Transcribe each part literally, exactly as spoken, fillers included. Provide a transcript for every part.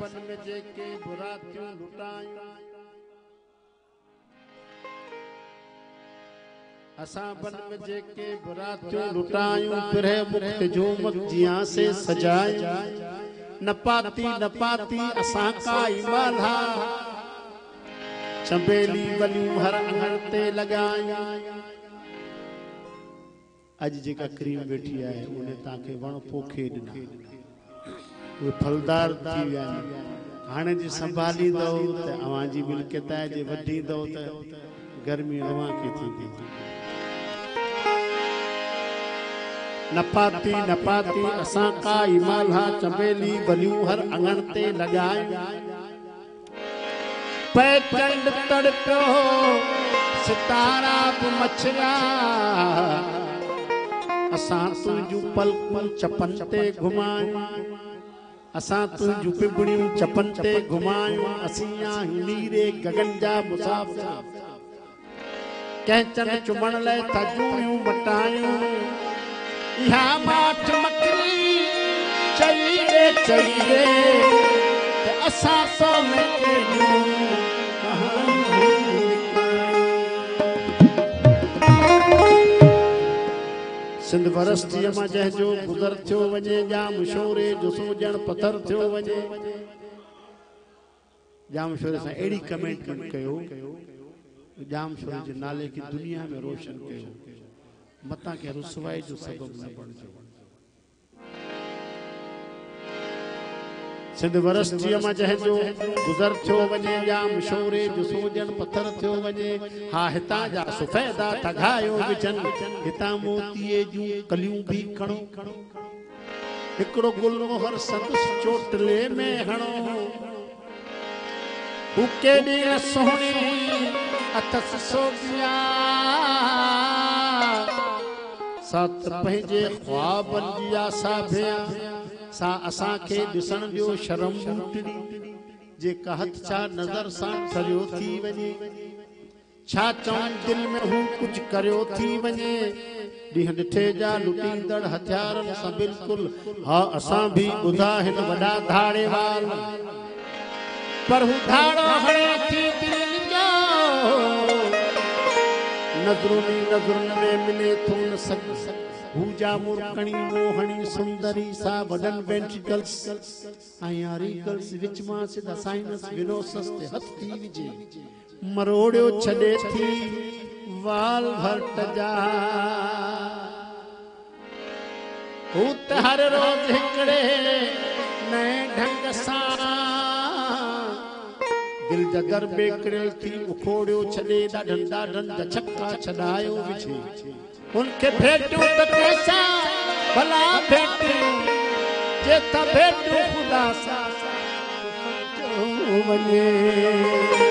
बन में जेके बुरा क्यों लुटायूं, असां बन में जेके बुरा क्यों लुटायूं, तुरे मुक्त झूमक जिया से सजायूं, न पाती न पाती असां का ईमान हा, चंबेली वलियूं हर अंगण ते लगायूं। अज जेका क्रीम वेठी आहे उन्हें ताके वण पोखे ॾिना, वो फलदार थी विया। हाने जी संभाली दो त अवां जी मिलकत है, जे वड्डी दो त गर्मी अवां की थी थी। न पाती न पाती असा का ईमान हा, चमेली वलियूं हर अंगण ते लगायूं। पैकंड तड़को सितारा बि मछिया, असा तुझू पलकूं चपन ते घुमायूं। असां तुझू पिबड़ियूं चपन ते घुमायूं, असीं आहियूं नीरे गगन जा मुसाफ़िर। कंहिंचन चुमण लाइ था जूयूं मटायूं, इहा माठ मकरी चई रे चई रे, असां सो में सिंध वरस्ती मां जंहिंजो गुज़र थियो वञे, जाम शोरे जो सोजण पत्थर थियो वञे। जाम शोरे सां अहिड़ी कमेंटमेंट कयो, जाम शोरे जे नाले खे दुनिया में रोशन कयो, मतां के रुसवाई जो सबब न बणिजो। सिंध वरस्ती मां जंहिंजो गुज़र थियो वञे, जाम शोरे जो सोजन पत्थर थियो वञे। हा हितां जा सफ़ेदा ठगायो विचन, हितां मोतीअ जूं कलियूं बि खणो। हिकिड़ो गुल मोहर संदसि चोटले में हणो, हू केॾे सोहणी अथसि सोभिया। सत पंहिंजे ख़्वाबनि जी आसा भिया, सा असां खे दिसण जो शर्म मुटड़ी। जे कहत छा नजर सां करियो थी वने, छा चौं दिल में हूं कुछ करियो थी वने। डीह डिठे जा लुटींदड़ हथियारन सां बिल्कुल, हा असां भी ॿुधा हिन वॾा धाड़े वाल। पर हू धाड़ो हणे थी दिल जो, नज़रुनि नज़रुनि में मिले थो न सक सक। पूजा मुरकणी मोहणी सुंदरी सा वडन वेंट्रिकल्स आयारिकल्स, विच मां सिधा साइनस विनोसस ते हथ थी विजे। मरोड़ियो छडे थी वाल भरत जा, हू त हर रोज हिकड़े नए ढंग सा। दिल जा दरबे करियल थी उखोड़ियो छडे, ॾाढनि ॾाढनि जा छक्का छॾायो विझे। उनके भेटूं त कैसा भला भेटूं, जे त भेटूं खुदा सां वञे।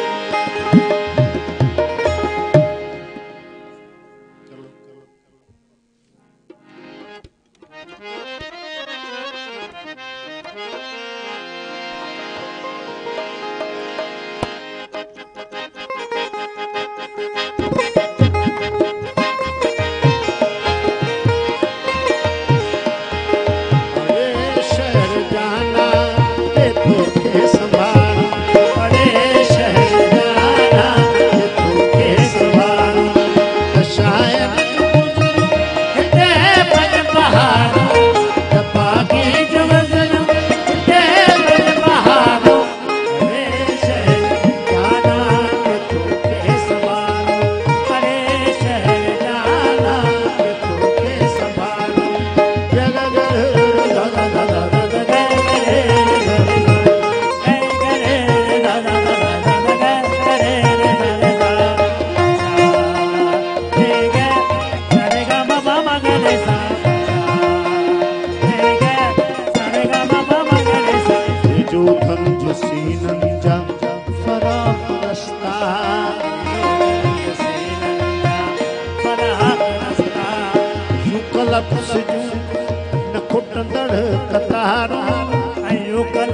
शहर जाना देखो के संभाल, बड़े शहर।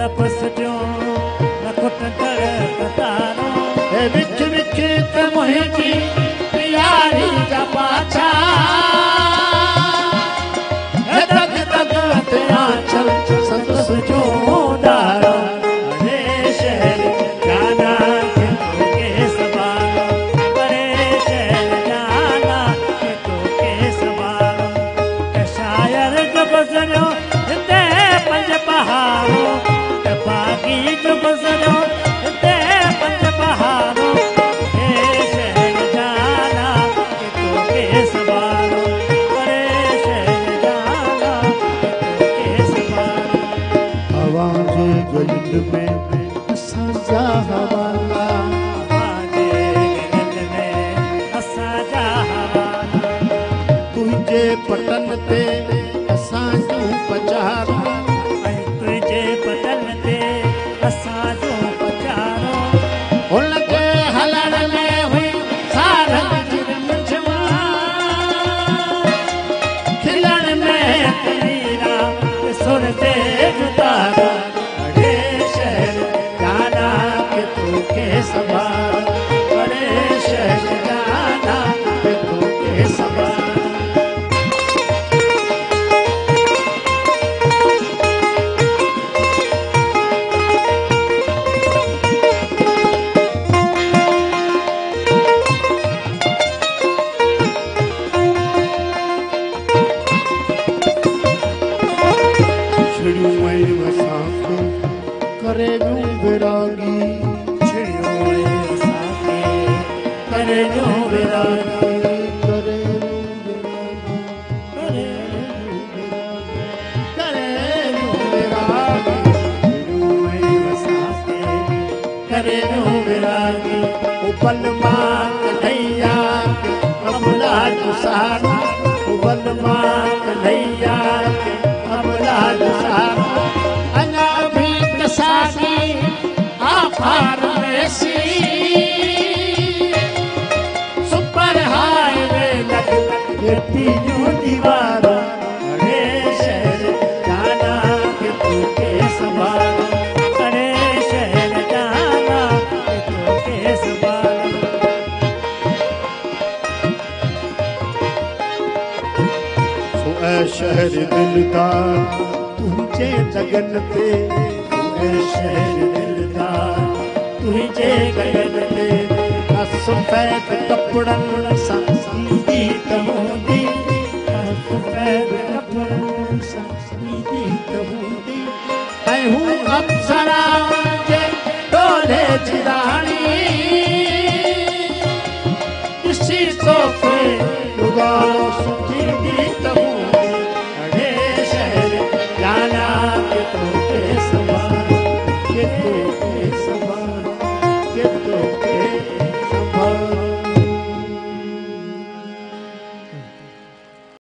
न पुसजो न कुट कर कतारो ए विच विच त मोहि जी प्यारी जा पाछा ए तक तक ते आंचल संतस जो दारो अरे शहर जाना के तो के सवारो अरे शहर जाना के तो के सवारो ए शायर गजनो ते पंज पहाड़ो ते बागी गजनो ते पंज पहाड़ो पतन ते असां जो पचारो ऐ तुझे पतन ते असां जो पचारो हुन के हलण में हुई सारंग जिरमछवा खिलण में तेरा सुर ते जुतारो अरे शहर जाना के तू के सवार अरे शहर जाना के तू के सवार सफेद कपड़न सां सीधी